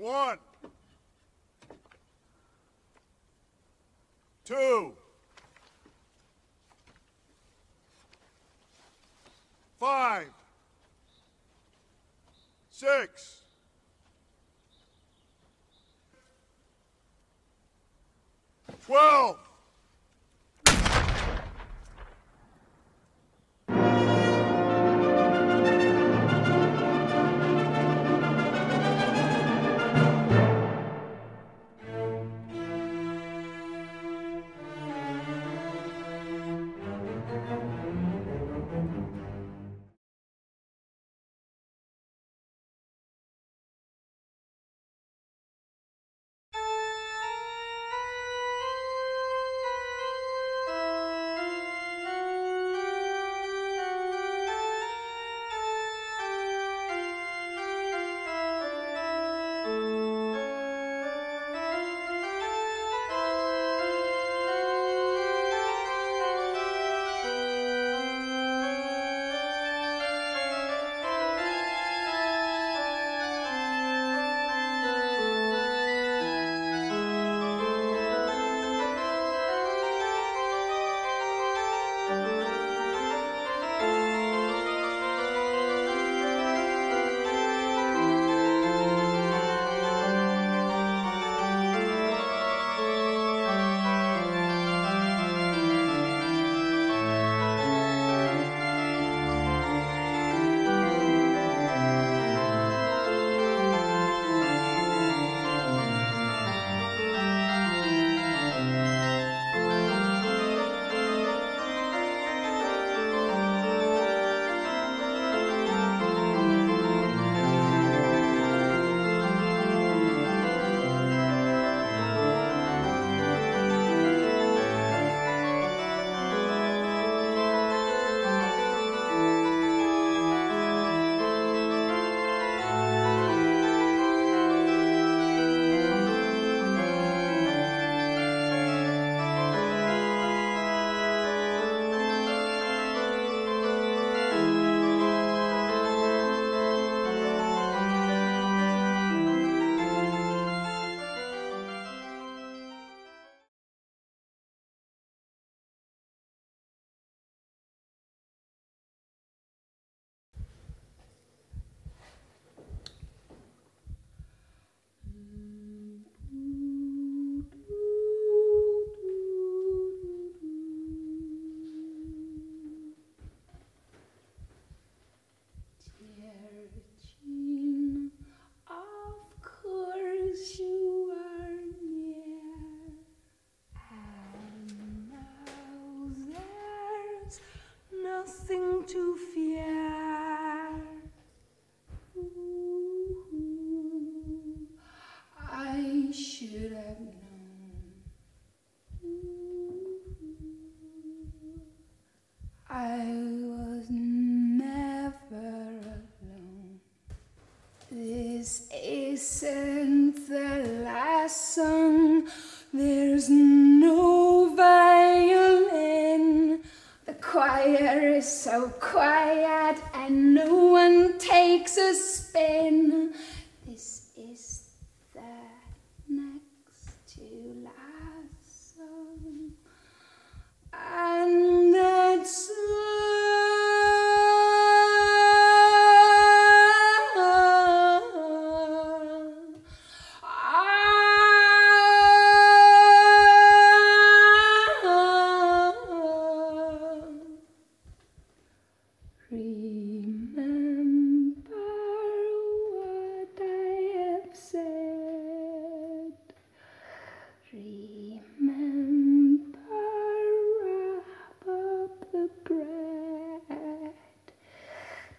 One, two, 5, 6, 12. So quiet and no one takes a spin. This is the next to last song, and that's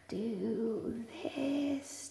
do this.